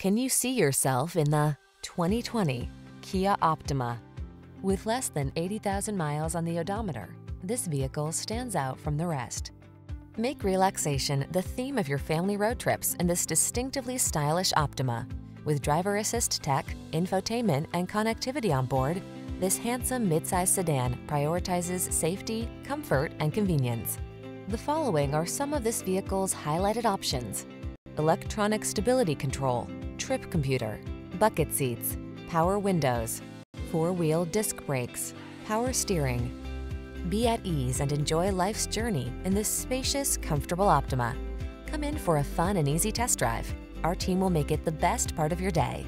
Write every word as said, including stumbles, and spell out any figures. Can you see yourself in the twenty twenty Kia Optima? With less than eighty thousand miles on the odometer, this vehicle stands out from the rest. Make relaxation the theme of your family road trips in this distinctively stylish Optima. With driver assist tech, infotainment, and connectivity on board, this handsome midsize sedan prioritizes safety, comfort, and convenience. The following are some of this vehicle's highlighted options: electronic stability control, trip computer, bucket seats, power windows, four-wheel disc brakes, power steering. Be at ease and enjoy life's journey in this spacious, comfortable Optima. Come in for a fun and easy test drive. Our team will make it the best part of your day.